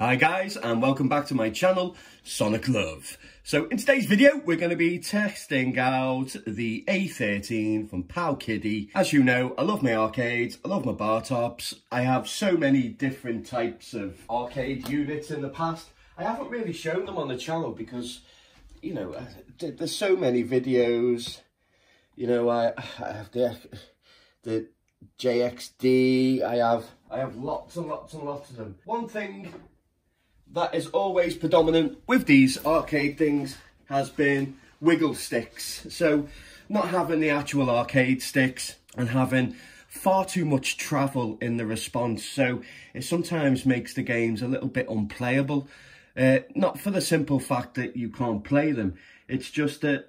Hi guys, and welcome back to my channel, Sonic Love. So in today's video, we're going to be testing out the A13 from Powkiddy. As you know, I love my arcades, I love my bar tops. I have so many different types of arcade units in the past. I haven't really shown them on the channel because, you know, there's so many videos. You know, I have the JXD, I have lots and lots and lots of them. One thing that is always predominant with these arcade things has been wiggle sticks. So not having the actual arcade sticks and having far too much travel in the response. So it sometimes makes the games a little bit unplayable. Not for the simple fact that you can't play them. It's just that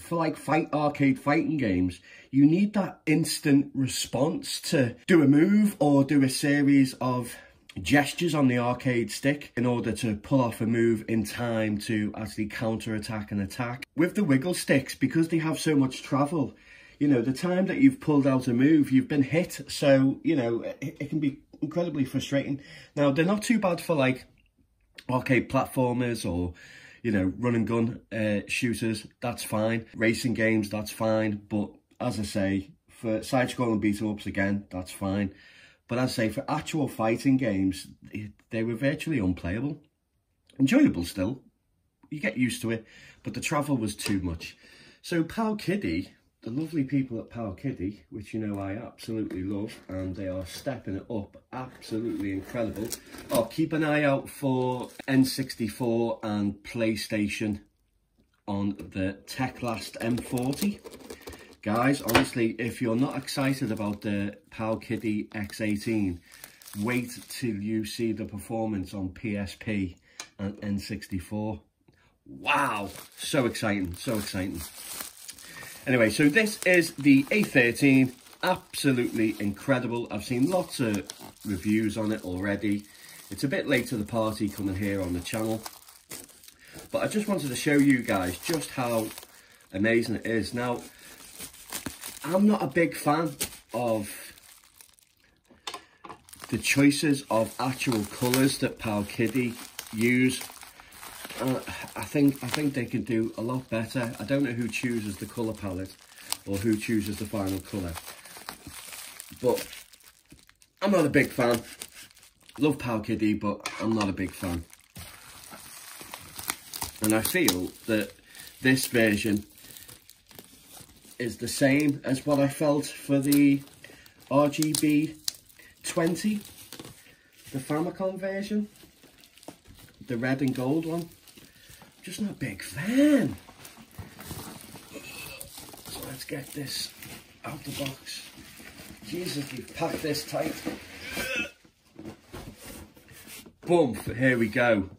for like arcade fighting games, you need that instant response to do a move or do a series of gestures on the arcade stick in order to pull off a move in time to actually counter-attack and attack. With the wiggle sticks, because they have so much travel, you know, the time that you've pulled out a move, you've been hit. So, you know, it can be incredibly frustrating. Now, they're not too bad for like arcade platformers or, you know, run and gun shooters, that's fine. Racing games, that's fine. But as I say, for side-scrolling beat-em-ups, again, that's fine. But I'd say for actual fighting games, they were virtually unplayable. Enjoyable still. You get used to it. But the travel was too much. So Powkiddy, the lovely people at Powkiddy, which you know I absolutely love, and they are stepping it up. Absolutely incredible. Oh, keep an eye out for N64 and PlayStation on the Teclast M40. Guys, honestly, if you're not excited about the Powkiddy X18, wait till you see the performance on PSP and N64. Wow, so exciting, so exciting. Anyway, so this is the A13, absolutely incredible. I've seen lots of reviews on it already. It's a bit late to the party coming here on the channel. But I just wanted to show you guys just how amazing it is. Now, I'm not a big fan of the choices of actual colours that Powkiddy use. I think they can do a lot better. I don't know who chooses the colour palette or who chooses the final colour. But I'm not a big fan. Love Powkiddy, but I'm not a big fan. And I feel that this version is the same as what I felt for the RGB 20, the Famicom version, the red and gold one. Just not a big fan. So let's get this out the box. Jesus, we've packed this tight. Boom, here we go.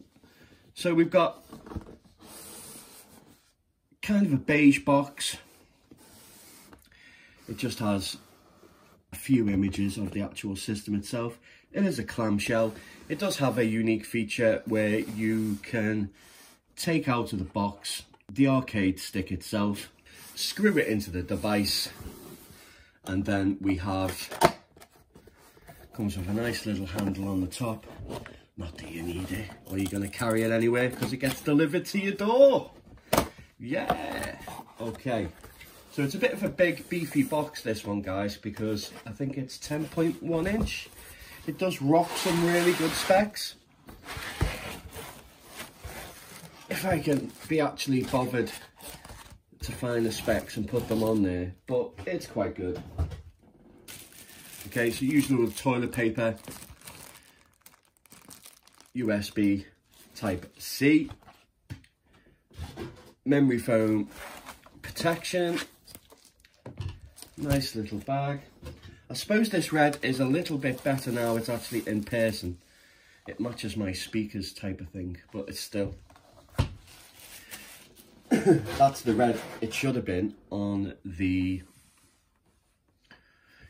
So we've got kind of a beige box. It just has a few images of the actual system itself. It is a clamshell. It does have a unique feature where you can take out of the box the arcade stick itself, screw it into the device, and then we have, comes with a nice little handle on the top. Not that you need it, or you're going to carry it anywhere because it gets delivered to your door. Yeah, okay. So it's a bit of a big, beefy box, this one, guys, because I think it's 10.1 inch. It does rock some really good specs. If I can be actually bothered to find the specs and put them on there, but it's quite good. Okay, so usually with toilet paper, USB Type-C, memory foam protection, nice little bag. I suppose this red is a little bit better now it's actually in person. It matches my speakers type of thing, but it's still. That's the red it should have been on the...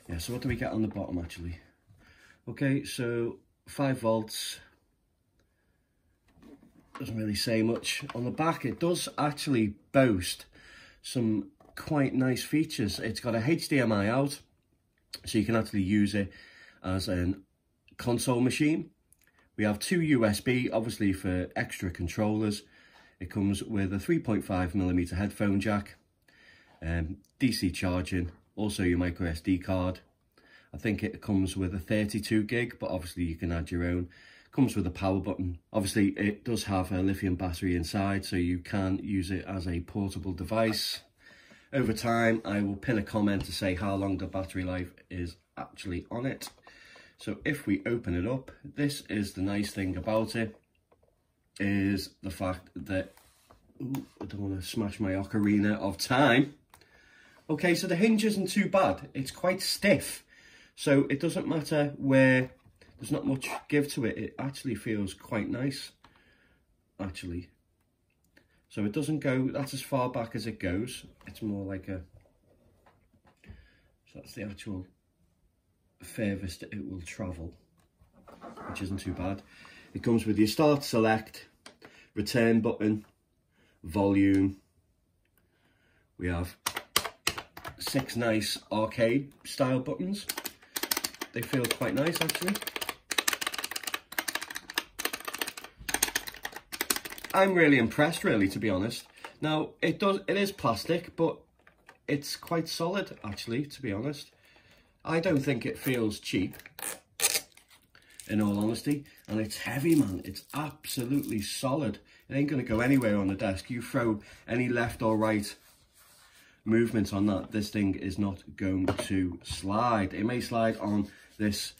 Yeah, so what do we get on the bottom actually? Okay, so 5 volts. Doesn't really say much. On the back, it does actually boast some quite nice features. It's got a HDMI out, so you can actually use it as a console machine, We have two USB, obviously for extra controllers. It comes with a 3.5mm headphone jack, DC charging, also your micro SD card. I think it comes with a 32 gig, but obviously you can add your own. Comes with a power button. Obviously it does have a lithium battery inside, so you can use it as a portable device. Over time I will pin a comment to say how long the battery life is actually on it. So if we open it up, this is the nice thing about it, is the fact that, ooh, I don't want to smash my ocarina of time. Okay, so the hinge isn't too bad. It's quite stiff, so it doesn't matter where. There's not much give to it. It actually feels quite nice, actually. So it doesn't go, that's as far back as it goes. It's more like a, so that's the actual furthest it will travel, which isn't too bad. It comes with your start, select, return button, volume. We have 6 nice arcade style buttons. They feel quite nice, actually. I'm really impressed, really, to be honest. Now, it is plastic, but it's quite solid, actually, to be honest. I don't think it feels cheap, in all honesty. And it's heavy, man. It's absolutely solid. It ain't going to go anywhere on the desk. You throw any left or right movement on that, this thing is not going to slide. It may slide on this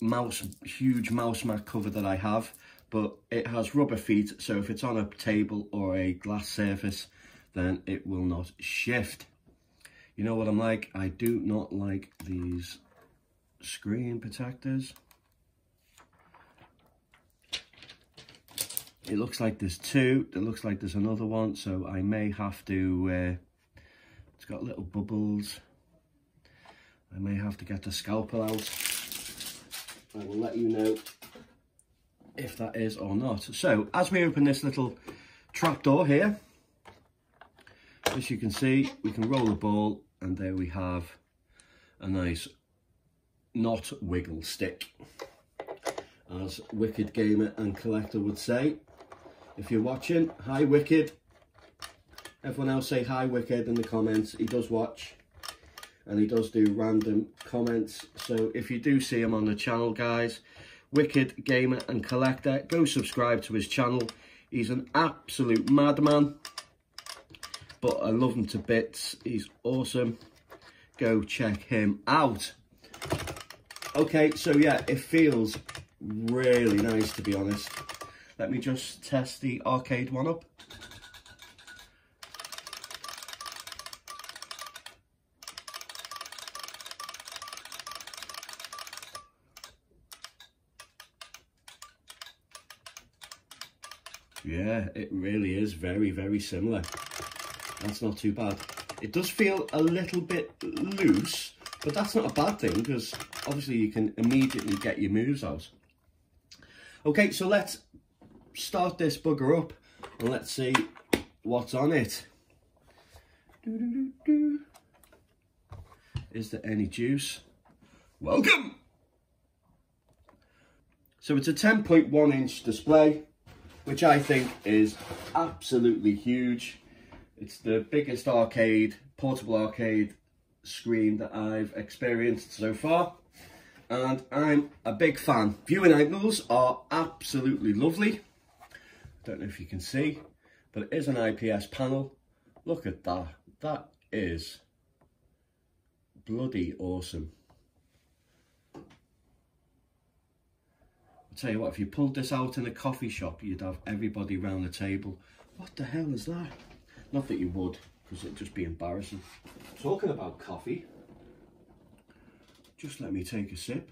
mouse, huge mouse mat cover that I have, but it has rubber feet, so if it's on a table or a glass surface, then it will not shift. You know what I'm like? I do not like these screen protectors. It looks like there's two. It looks like there's another one, so I may have to, it's got little bubbles. I may have to get the scalpel out. I will let you know if that is or not. So as we open this little trapdoor here, as you can see, we can roll the ball, and there we have a nice not wiggle stick, as Wicked Gamer and Collector would say. If you're watching, hi Wicked. Everyone else say hi Wicked in the comments. He does watch, and he does do random comments. So if you do see him on the channel, guys, Wicked Gamer and Collector, go subscribe to his channel. He's an absolute madman, but I love him to bits. He's awesome. Go check him out. Okay, so yeah, it feels really nice, to be honest. Let me just test the arcade one up. Yeah, it really is very, very similar. That's not too bad. It does feel a little bit loose, but that's not a bad thing, because obviously you can immediately get your moves out. Okay, so let's start this bugger up and let's see what's on it. Is there any juice? Welcome! So it's a 10.1 inch display, which I think is absolutely huge. It's the biggest arcade, portable arcade screen that I've experienced so far, and I'm a big fan. Viewing angles are absolutely lovely. I don't know if you can see, but it is an IPS panel. Look at that. That is bloody awesome. I'll tell you what, if you pulled this out in a coffee shop, you'd have everybody round the table. What the hell is that? Not that you would, because it'd just be embarrassing. Talking about coffee, just let me take a sip.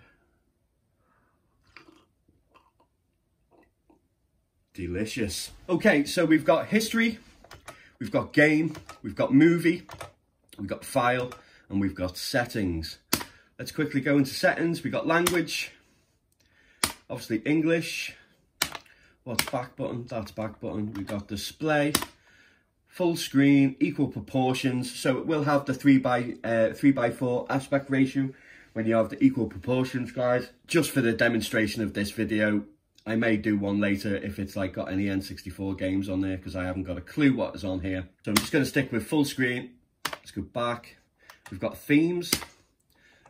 Delicious. Okay, so we've got history, we've got game, we've got movie, we've got file, and we've got settings. Let's quickly go into settings. We've got language. Obviously English. What's back button? That's back button. We've got display, full screen, equal proportions. So it will have the 3:4 aspect ratio when you have the equal proportions, guys. Just for the demonstration of this video, I may do one later if it's like got any N64 games on there, because I haven't got a clue what is on here. So I'm just going to stick with full screen. Let's go back. We've got themes.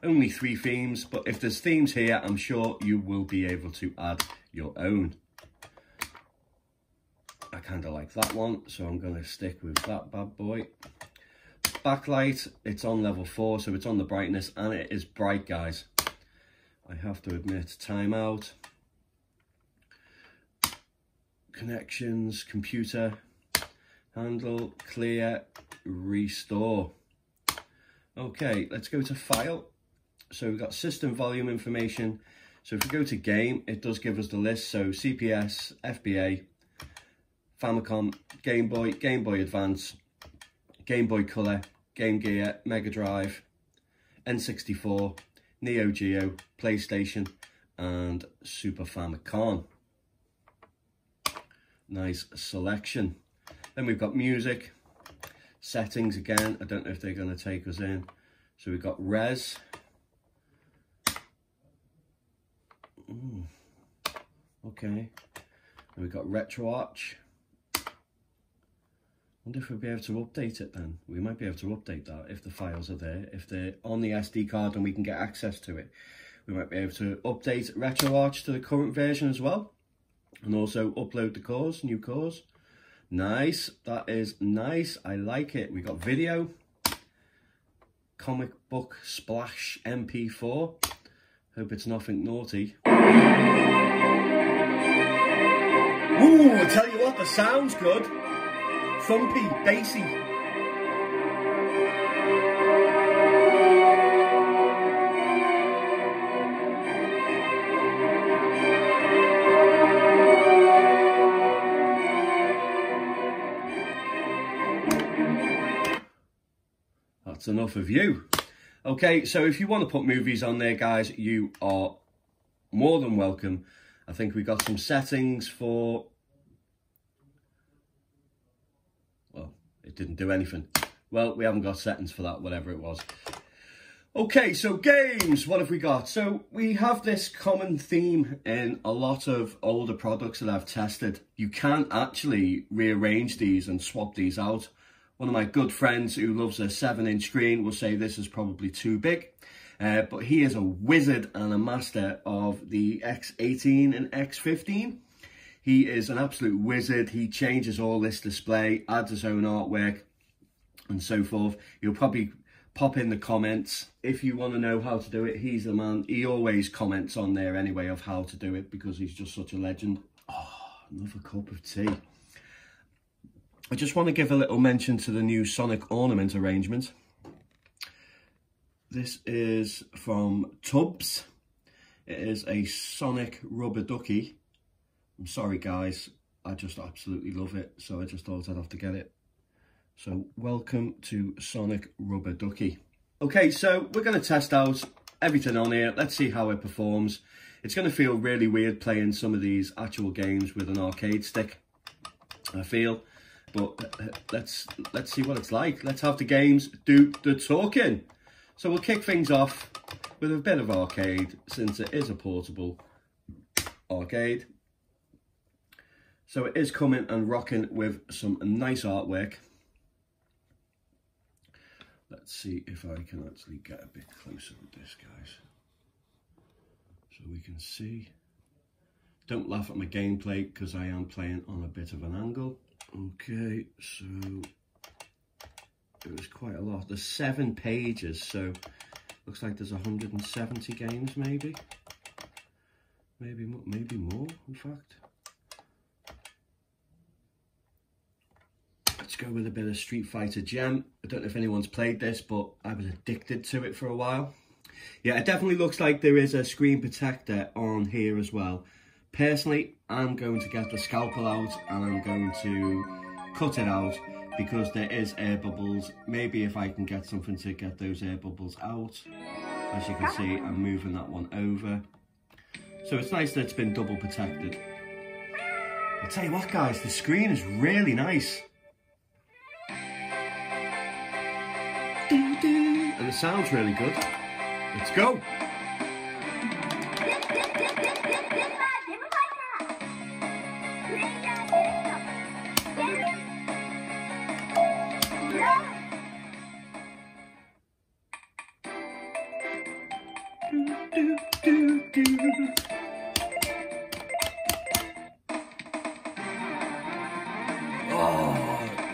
Only 3 themes, but if there's themes here, I'm sure you will be able to add your own. I kind of like that one, so I'm going to stick with that bad boy. Backlight, it's on level 4, so it's on the brightness, and it is bright, guys. I have to admit, timeout. Connections, computer, handle, clear, restore. Okay, let's go to file. So we've got system volume information. So if we go to game, it does give us the list. So CPS, FBA, Famicom, Game Boy Advance, Game Boy Color, Game Gear, Mega Drive, N64, Neo Geo, PlayStation, and Super Famicom. Nice selection. Then we've got music, settings again. I don't know if they're going to take us in. So we've got res. Ooh, okay. And we've got RetroArch. I wonder if we'll be able to update it then. We might be able to update that if the files are there. If they're on the SD card and we can get access to it, we might be able to update RetroArch to the current version as well. And also upload the cores, new cores. Nice, that is nice. I like it. We got video, comic book splash MP4. Hope it's nothing naughty. Ooh, I tell you what, the sound's good. Thumpy, bassy. That's enough of you. Okay, so if you want to put movies on there, guys, you are more than welcome. I think we got some settings for, well, it didn't do anything. Well, we haven't got settings for that, whatever it was. Okay, so games, what have we got? So we have this common theme in a lot of older products that I've tested. You can actually rearrange these and swap these out. One of my good friends who loves a 7-inch screen will say this is probably too big, but he is a wizard and a master of the X18 and X15. He is an absolute wizard. He changes all this display, adds his own artwork and so forth. You'll probably pop in the comments if you want to know how to do it. He's the man. He always comments on there anyway of how to do it because he's just such a legend. Oh, another cup of tea. I just want to give a little mention to the new Sonic ornament arrangement. This is from Tubbs. It is a Sonic rubber ducky. I'm sorry, guys. I just absolutely love it. So I just thought I'd have to get it. So welcome to Sonic Rubber Ducky. Okay, so we're going to test out everything on here. Let's see how it performs. It's going to feel really weird playing some of these actual games with an arcade stick, I feel. But let's see what it's like. Let's have the games do the talking. So we'll kick things off with a bit of arcade, since it is a portable arcade. So it is coming and rocking with some nice artwork. Let's see if I can actually get a bit closer with this, guys, so we can see. Don't laugh at my gameplay because I am playing on a bit of an angle. Okay, so it was quite a lot. There's 7 pages, so looks like there's 170 games, maybe. Maybe more, in fact. Let's go with a bit of Street Fighter Gem. I don't know if anyone's played this, but I was addicted to it for a while. Yeah, it definitely looks like there is a screen protector on here as well. Personally, I'm going to get the scalpel out and I'm going to cut it out because there is air bubbles. Maybe if I can get something to get those air bubbles out. As you can see, I'm moving that one over. So it's nice that it's been double protected. I'll tell you what, guys, the screen is really nice. And it sounds really good. Let's go. Oh,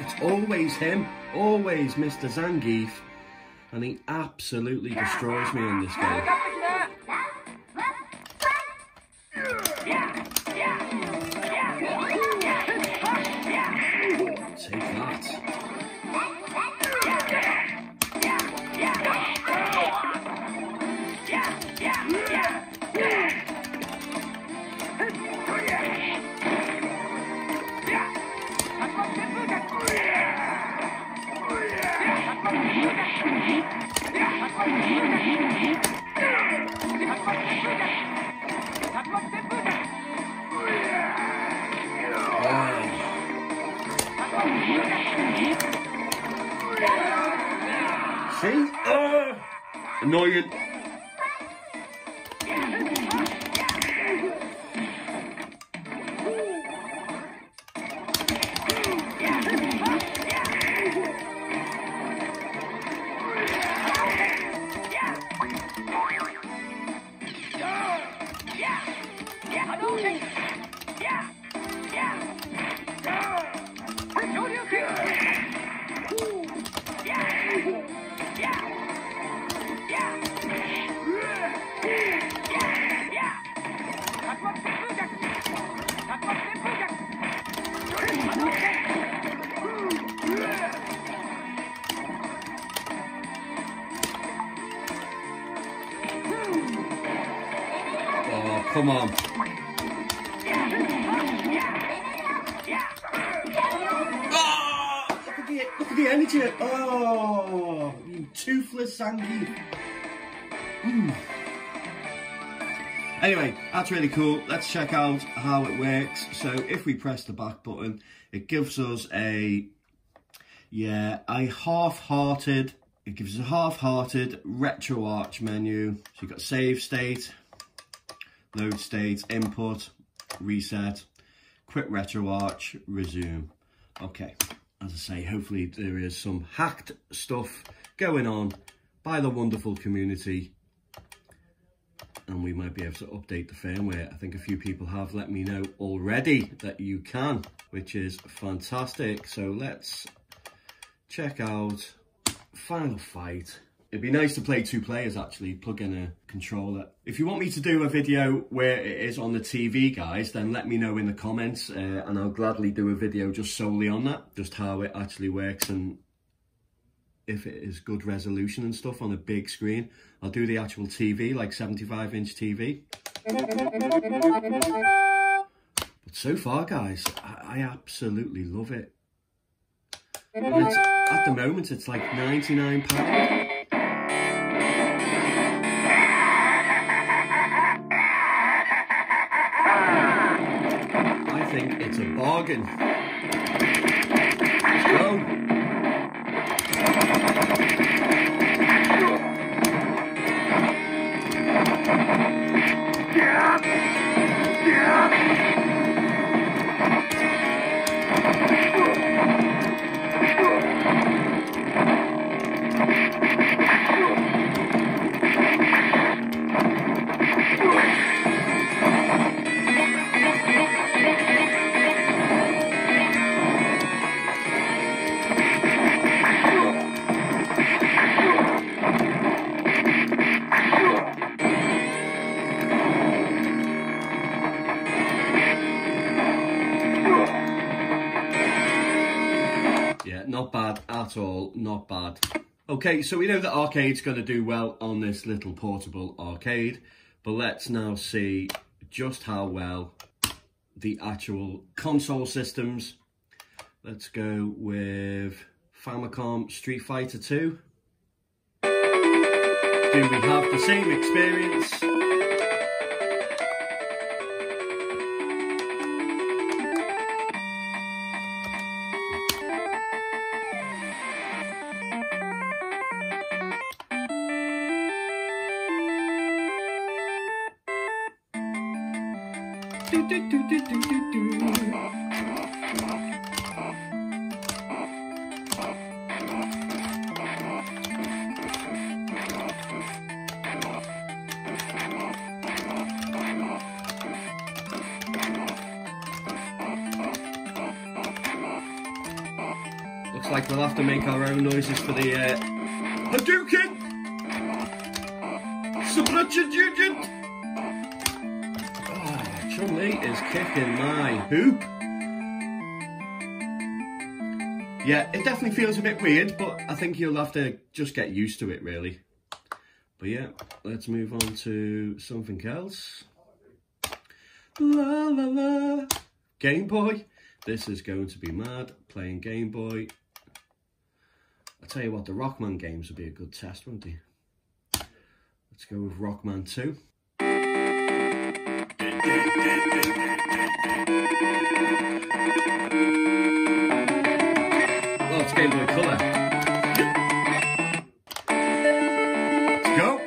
it's always him, always Mr. Zangief, and he absolutely destroys me in this game. Take that. See? Annoying. Come on. Oh, look at the energy. Oh, you toothless Zangief. Anyway, that's really cool. Let's check out how it works. So if we press the back button, it gives us a, half-hearted retro arch menu. So you've got save state, load state, input, reset, quit RetroArch, resume. Okay, as I say, hopefully there is some hacked stuff going on by the wonderful community, and we might be able to update the firmware. I think a few people have let me know already that you can, which is fantastic. So let's check out Final Fight. It'd be nice to play two players, actually, plug in a controller. If you want me to do a video where it is on the TV, guys, then let me know in the comments, and I'll gladly do a video just solely on that, just how it actually works and if it is good resolution and stuff on a big screen. I'll do the actual TV, like 75-inch TV. But so far, guys, I absolutely love it. And it's, at the moment, it's like £99. I think it's a bargain. Let's go. Not bad at all, not bad. Okay, so we know that arcade's going to do well on this little portable arcade, but let's now see just how well the actual console systems. Let's go with Famicom Street Fighter 2. Do we have the same experience? looks like we'll have to make our own noises for the Hadouken! Subratchet Jujut! Oh, Chun-Li is kicking my hoop. Yeah, it definitely feels a bit weird, but I think you'll have to just get used to it, really. But yeah, let's move on to something else. La la la, Game Boy. This is going to be mad, playing Game Boy. I tell you what, the Rockman games would be a good test, wouldn't they? Let's go with Rockman 2. Well, it's Game Boy Color. Let's go.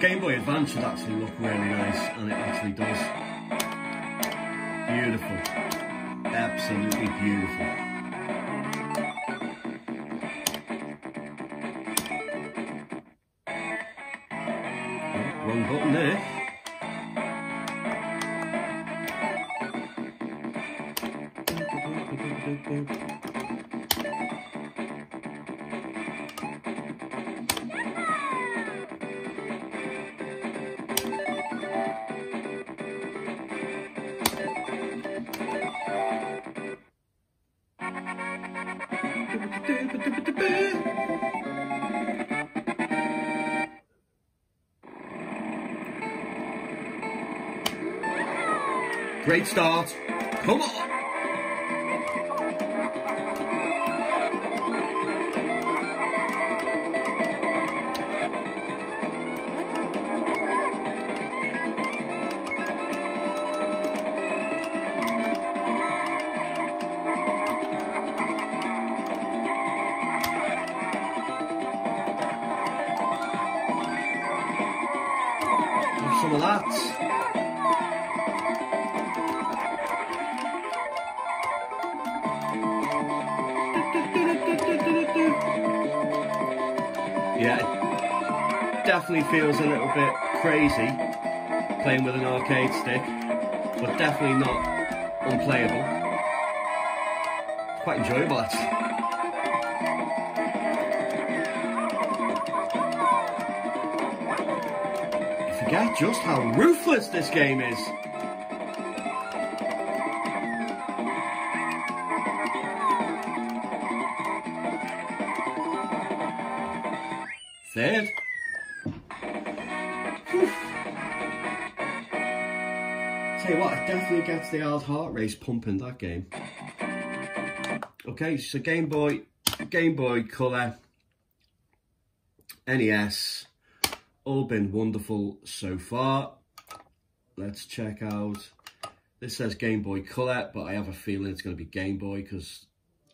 Game Boy Advance should actually look really nice, and it actually does. Beautiful. Absolutely beautiful. Great start. Come on. Have some of that. Yeah, it definitely feels a little bit crazy playing with an arcade stick, but definitely not unplayable. It's quite enjoyable, actually. I forget just how ruthless this game is. Dead. Tell you what, it definitely gets the old heart race pumping, that game. Okay, so Game Boy Color, NES, all been wonderful so far. Let's check out, this says Game Boy Color, but I have a feeling it's going to be Game Boy because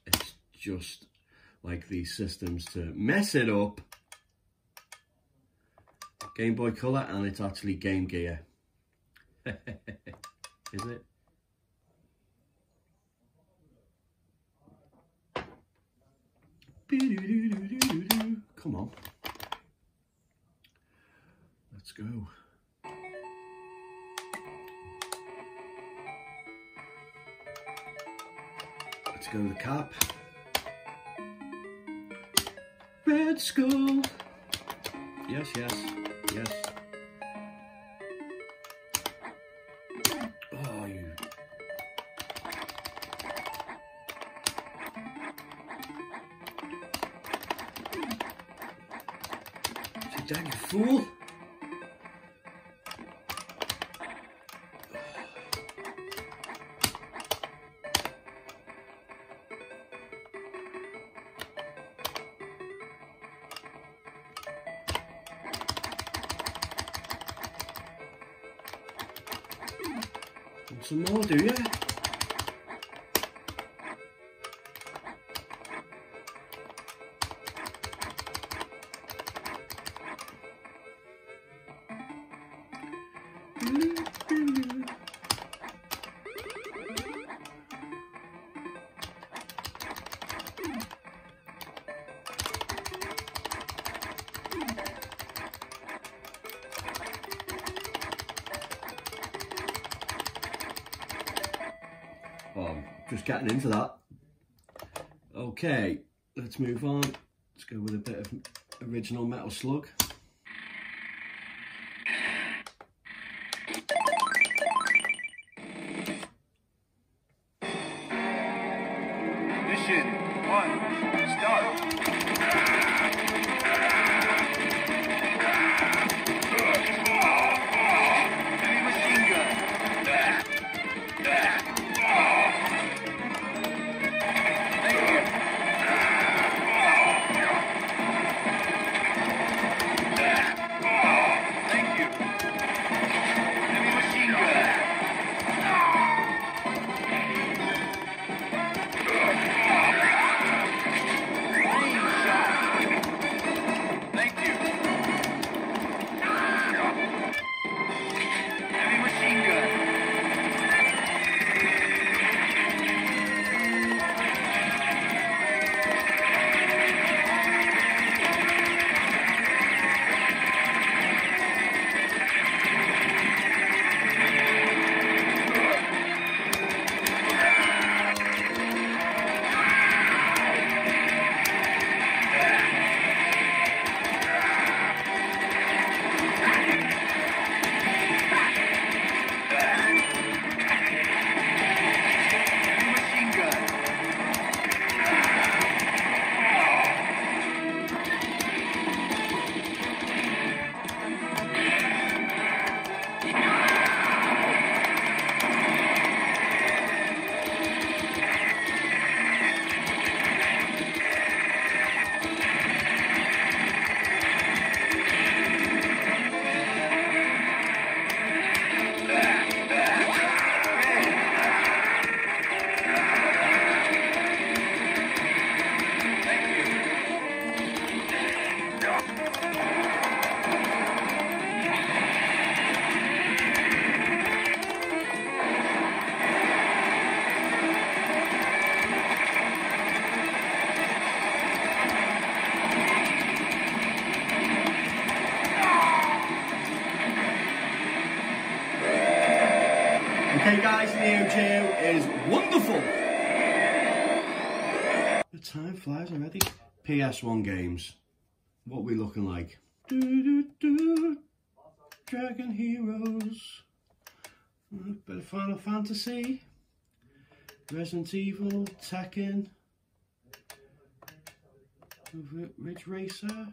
it's just like these systems to mess it up. Game Boy Color, and it's actually Game Gear. Is it? Come on. Let's go. Let's go to the cap. Red Skull. Yes, yes. Yes. Oh, you down, you fool. Want some more, do you? Just getting into that. Okay, let's move on. Let's go with a bit of original Metal Slug. Mission one, start. Okay guys, Neo Geo is wonderful! The time flies already. PS1 games. What are we looking like? Do do do. Dragon Heroes. A bit of Final Fantasy. Resident Evil. Tekken. Ridge Racer.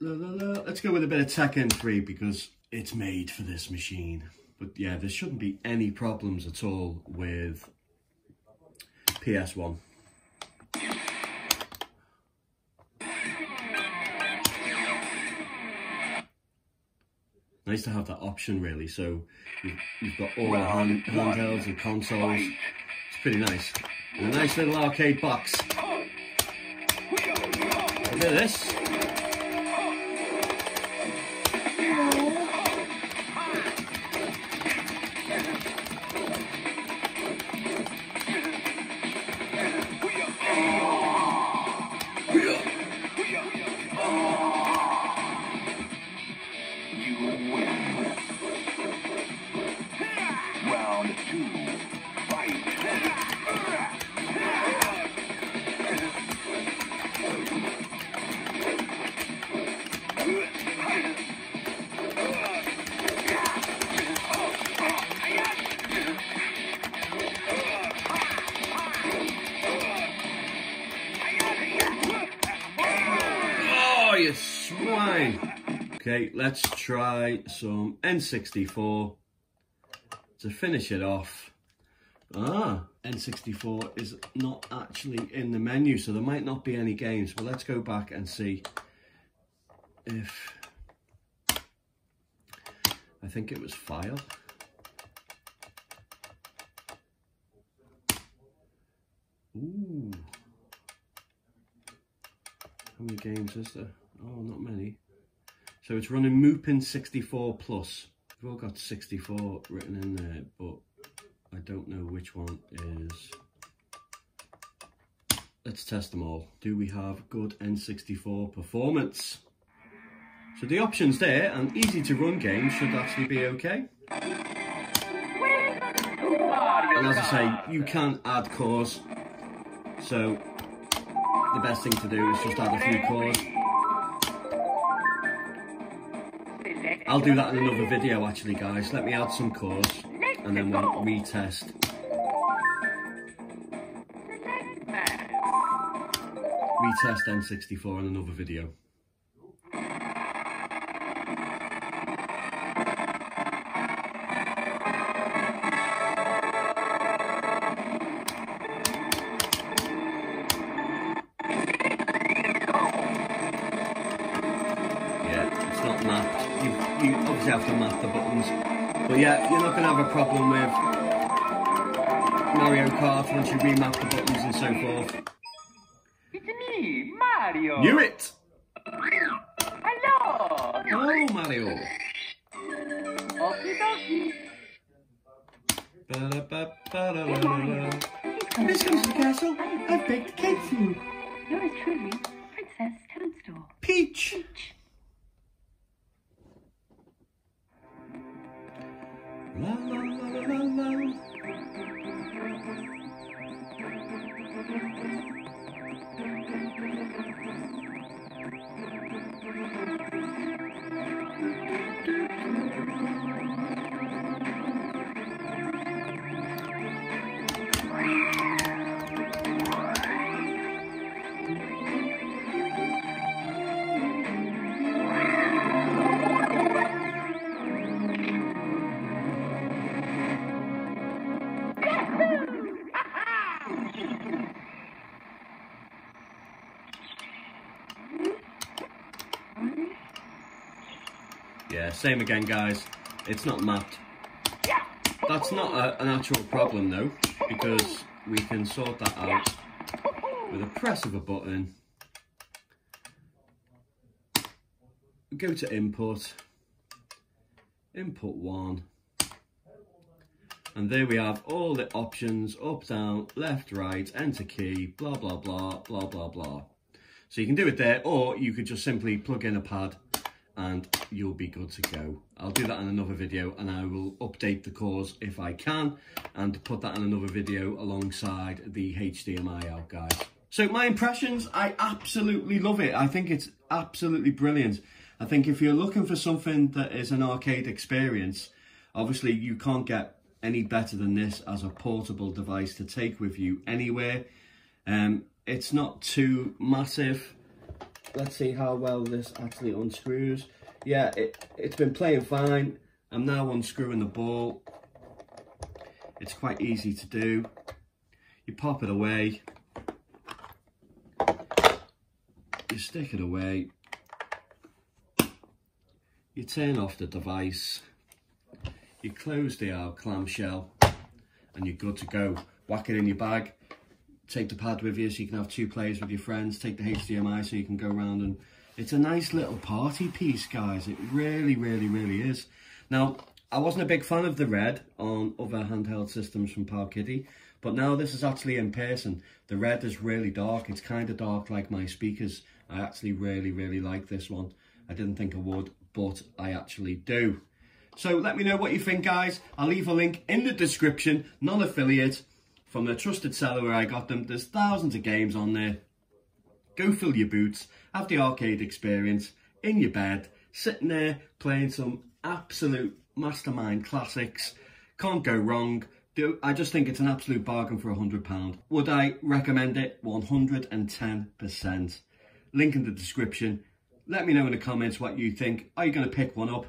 La, la, la. Let's go with a bit of Tekken 3 because it's made for this machine. But yeah, there shouldn't be any problems at all with PS1. Nice to have that option really, so you've got all our handhelds and consoles. It's pretty nice. And a nice little arcade box. Look at this. Oh, you swine! Okay, let's try some N64 to finish it off. Ah, N64 is not actually in the menu, so there might not be any games, but let's go back and see if... I think it was file. Ooh. How many games is there? Oh, not many. So it's running Mupen64 Plus. We've all got 64 written in there, but I don't know which one is. Let's test them all. Do we have good N64 performance? So the options there, and easy to run games should actually be okay. And as I say, you can add cores. So the best thing to do is just add a few cores. I'll do that in another video actually, guys. Let me add some cores and then we'll retest. Retest N64 in another video. You obviously have to map the buttons, but yeah, you're not going to have a problem with Mario Kart once you remap the buttons and so forth. It's me, Mario. Knew it. Hello. Hello, Mario. Okie dokie. This comes to the castle. I've baked a cake for you. Yours truly, Princess Toadstool. Peach. Peach. La, la, la, la, la, la. Yeah, same again, guys. It's not mapped. That's not an actual problem, though, because we can sort that out with a press of a button. We go to input, input 1, and there we have all the options, up, down, left, right, enter key, blah, blah, blah, blah, blah, blah. So you can do it there, or you could just simply plug in a pad and you'll be good to go. I'll do that in another video, and I will update the cores if I can and put that in another video alongside the HDMI out, guys. So my impressions, I absolutely love it. I think it's absolutely brilliant. I think if you're looking for something that is an arcade experience, obviously you can't get any better than this as a portable device to take with you anywhere. It's not too massive. Let's see how well this actually unscrews. Yeah, it's been playing fine. I'm now unscrewing the ball. It's quite easy to do. You pop it away. You stick it away. You turn off the device. You close the old clamshell and you're good to go. Whack it in your bag. Take the pad with you so you can have two players with your friends. Take the HDMI so you can go around, and it's a nice little party piece, guys. It really, really, really is. Now, I wasn't a big fan of the red on other handheld systems from Powkiddy, but now this is actually in person. The red is really dark. It's kind of dark like my speakers. I actually really, really like this one. I didn't think I would, but I actually do. So let me know what you think, guys. I'll leave a link in the description, non-affiliate, from the trusted seller where I got them. There's thousands of games on there. Go fill your boots, have the arcade experience in your bed, sitting there playing some absolute mastermind classics. Can't go wrong. I just think it's an absolute bargain for £100. Would I recommend it? 110%. Link in the description. Let me know in the comments what you think. Are you going to pick one up?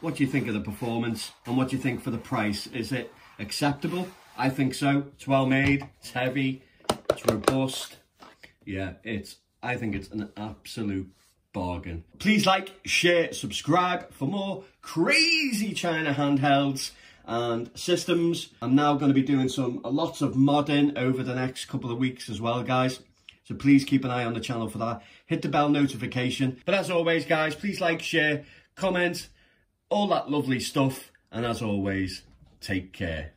What do you think of the performance, and what do you think for the price? Is it acceptable? I think so. It's well made, it's heavy, it's robust. Yeah, I think it's an absolute bargain. Please like, share, subscribe for more crazy China handhelds and systems. I'm now going to be doing lots of modding over the next couple of weeks as well, guys. So please keep an eye on the channel for that. Hit the bell notification. But as always, guys, please like, share, comment, all that lovely stuff. And as always, take care.